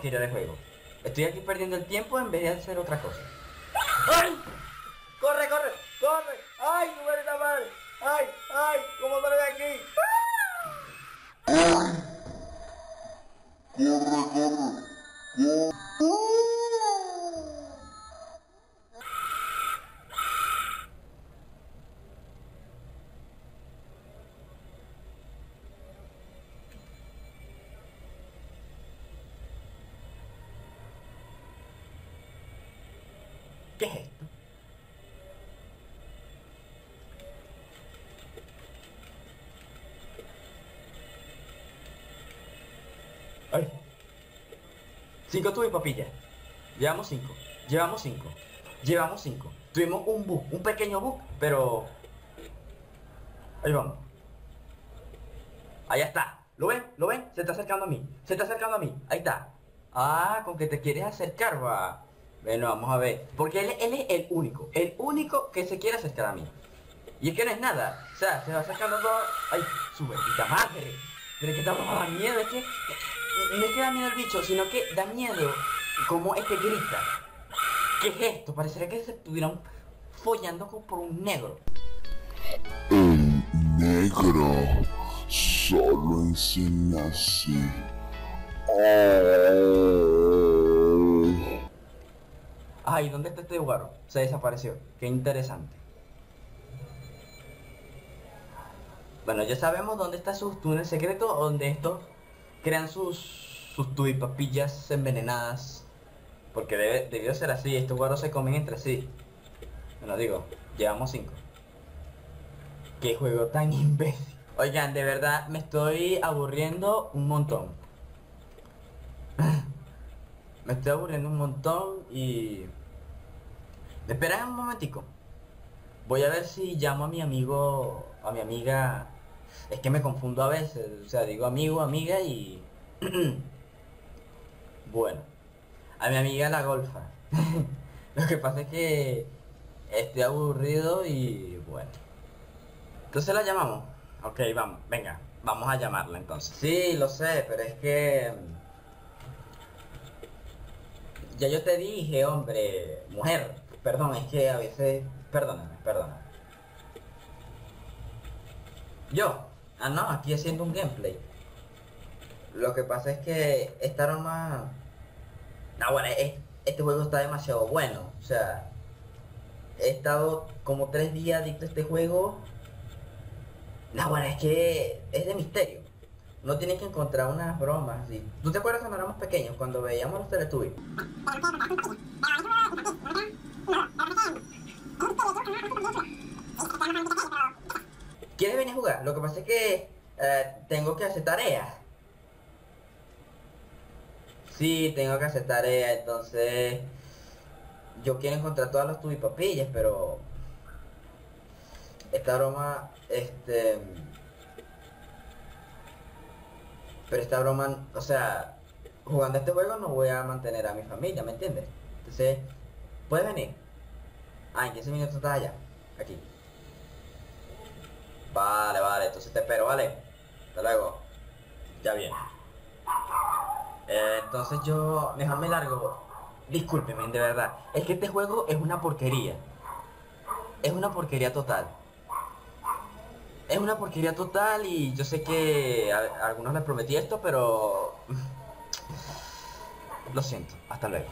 porquería de juego. Estoy aquí perdiendo el tiempo en vez de hacer otra cosa. ¡Ay! ¡Corre, corre! ¡Corre! ¡Ay, tu madre está mal! ¡Ay! ¡Ay! ¿Cómo salgo de aquí? ¡Ay! ¡Corre, corre! ¡Corre! ¿Qué es esto? Ay. 5 tubos y papilla. Llevamos 5. Llevamos 5. Llevamos 5. Tuvimos un bug, un pequeño bug, pero... ahí vamos. Ahí está. ¿Lo ven? ¿Lo ven? Se está acercando a mí. Se está acercando a mí. Ahí está. Ah, con que te quieres acercar, va. Bueno, vamos a ver. Porque él es el único. El único que se quiere acercar a mí. Y es que no es nada. O sea, se va acercando todo. ¡Ay! ¡Su bendita madre! Pero es que estamos a miedo. Es que... no es que da miedo el bicho, sino que da miedo como este grita. ¿Qué es esto? Parecería que se estuvieran follando por un negro. El negro. Solo en Cenazi. Ay, ¿dónde está este guaro? Se desapareció. Qué interesante. Bueno, ya sabemos dónde está su túnel secreto, donde estos crean sus tubipapillas envenenadas. Porque debió ser así, estos guaros se comen entre sí. Bueno, digo, llevamos 5. Qué juego tan imbécil. Oigan, de verdad me estoy aburriendo un montón. Me estoy aburriendo un montón y... espera un momentico. Voy a ver si llamo a mi amigo, a mi amiga. Es que me confundo a veces, o sea, digo amigo, amiga y... bueno, a mi amiga la golfa. Lo que pasa es que estoy aburrido y bueno. Entonces la llamamos. Ok, vamos, venga, vamos a llamarla entonces. Sí, lo sé, pero es que... ya yo te dije, hombre, mujer, perdón, es que a veces, perdóname, perdóname. Yo, ah no, aquí haciendo un gameplay. Lo que pasa es que esta arma, no bueno, este juego está demasiado bueno, o sea, he estado como 3 días adicto a este juego. No bueno, es que es de misterio. No tienes que encontrar unas bromas, ¿sí? ¿Tú te acuerdas cuando éramos pequeños, cuando veíamos los Teletubbies? ¿Quieres venir a jugar? Lo que pasa es que tengo que hacer tarea. Sí, tengo que hacer tarea, entonces... yo quiero encontrar todas las tubipapillas, pero... esta broma, pero esta broma, o sea, jugando este juego no voy a mantener a mi familia, ¿me entiendes? Entonces, ¿puedes venir? Ah, en 15 minutos estás allá, aquí. Vale, vale, entonces te espero, ¿vale? Hasta luego. Ya bien. Entonces yo, mejor me largo. Discúlpeme, de verdad. Es que este juego es una porquería. Es una porquería total. Es una porquería total y yo sé que a algunos les prometí esto, pero... lo siento, hasta luego.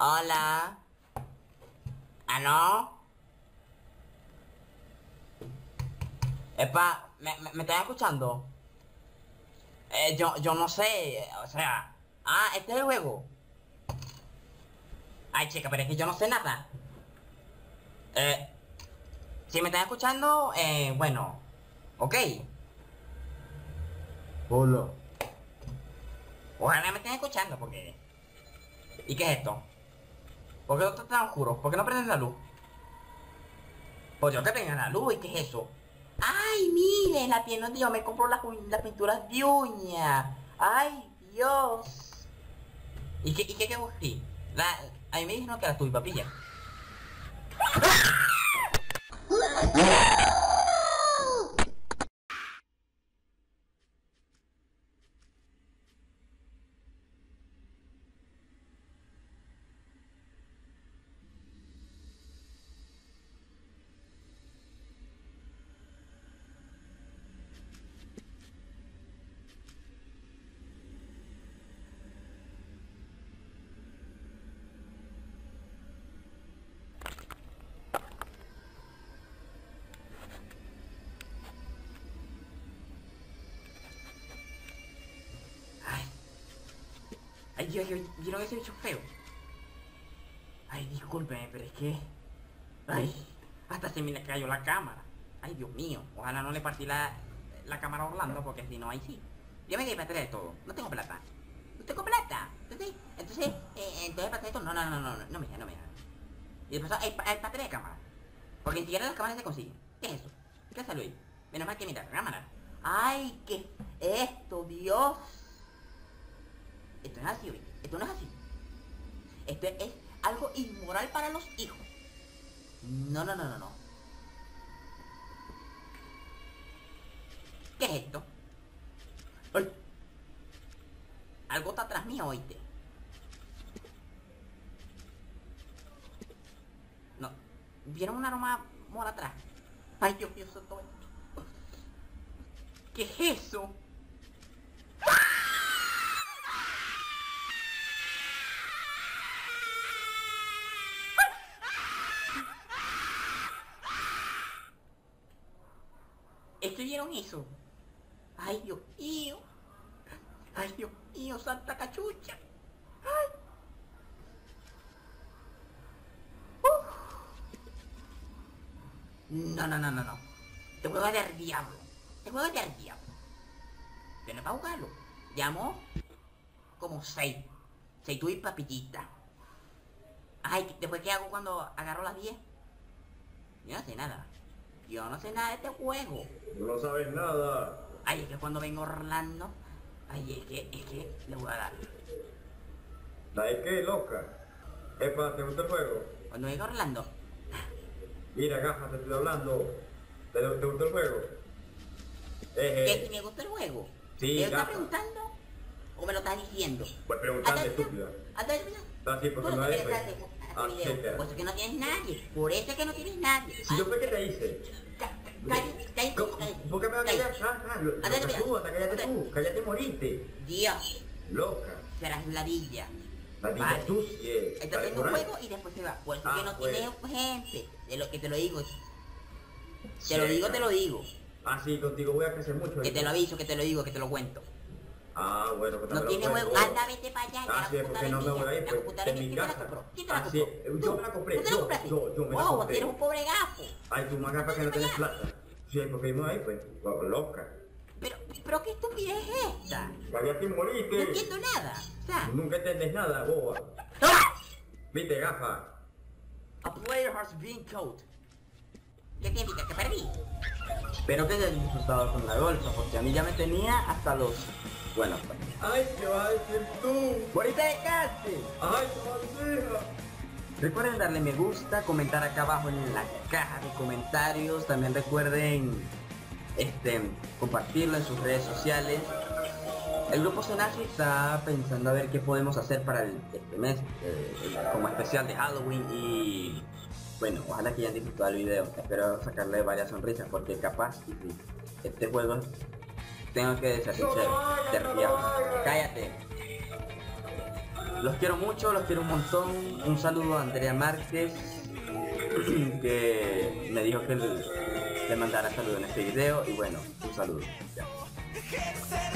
Hola. ¿Aló? Epa, ¿me estás escuchando? Yo no sé, o sea... ah, este es el juego. Ay, chica, pero es que yo no sé nada. Si me están escuchando, bueno. Ok. Hola. Ojalá me estén escuchando, porque... ¿y qué es esto? ¿Por qué no está tan oscuro? ¿Por qué no prenden la luz? Pues yo que tenga la luz, ¿y qué es eso? Ay, miren, la tienda donde yo me compro las pinturas de uña. Ay, Dios. ¿Y qué busqué? Ahí me dijeron que la tubipapilla. Yo lo he hecho feo. Ay, discúlpeme, pero es que... Ay, hasta se me cayó la cámara. Ay, Dios mío, ojalá no le partí la cámara a Orlando, porque si no, ahí sí. Yo me quedé para atrás de todo, no tengo plata. No tengo plata, entonces para atrás de todo, no me deja. Y después hay para atrás de cámara, porque ni siquiera las cámaras se consiguen. ¿Qué es eso? ¿Qué hace Luis? Menos mal que mira la cámara. Ay, qué esto, Dios. Esto no es así, esto no es así. Esto es algo inmoral para los hijos. No. ¿Qué es esto? ¡Ay! Algo está atrás mío, oíste. No. ¿Vieron una aroma mora atrás? Ay, Dios mío, todo esto. ¿Qué es eso? ¿Vieron eso? Ay, Dios mío. Ay, Dios mío, santa cachucha. Ay. No. Te voy a dar diablo. Pero no es para jugarlo. Llamo como 6. 6 tú y papillita. Ay, ¿después qué hago cuando agarro las 10? Yo no sé nada. De este juego. No sabes nada. Ay, es que cuando vengo Orlando. Ay, es que le voy a dar. ¿La es que, loca? Epa, ¿te gusta el juego? Cuando vengo Orlando. Mira, gafa, te estoy hablando. ¿Te gusta el juego? ¿Que si me gusta el juego? Sí, ¿me lo estás preguntando? ¿O me lo estás diciendo? Pues preguntarte, estúpida. Así, porque no es por eso que no tienes nadie. Si yo fue que te hice. ¿Por qué me vas a callar? Cállate, moriste. Dios. Loca. Serás ladilla. Ladilla sucia. Está haciendo un juego y después se va. Por eso que no tienes gente. De lo que te lo digo. Te lo digo. Ah, sí, contigo voy a crecer mucho. Que te lo aviso, que te lo cuento. Ah, bueno, pues no tiene huevo. Anda, vete para allá. Ah, sí, porque no me voy a ir. ¿Quién te la compró? Yo me la compré. ¿Tú te la compraste? Yo me la compré. Vos eres un pobre gafo. Ay, tú más gafa que no tienes plata. Sí, porque yo me voy a ir, pues. Loca. Pero qué estupidez es esta. Vaya, te moriste. No entiendo nada. Nunca entendés nada, boba. Viste, gafa. A player has been caught. ¿Qué significa? ¿Que perdí? Espero que hayas disfrutado con la golfa, porque a mí ya me tenía hasta los... Bueno, pues. ¡Ay, qué vas a decir tú! ¡Bonita de casi! ¡Ay, qué maldita! Recuerden darle me gusta, comentar acá abajo en la caja de comentarios. También recuerden compartirlo en sus redes sociales. El grupo Cenazi está pensando a ver qué podemos hacer para este mes, como especial de Halloween y... Bueno, ojalá que hayan disfrutado el video. Espero sacarle varias sonrisas, porque capaz este juego... Tengo que deshacerse de riesgo. Cállate. Los quiero mucho, los quiero un montón. Un saludo a Andrea Márquez, que me dijo que le mandara saludos en este video. Y bueno, un saludo. Ya.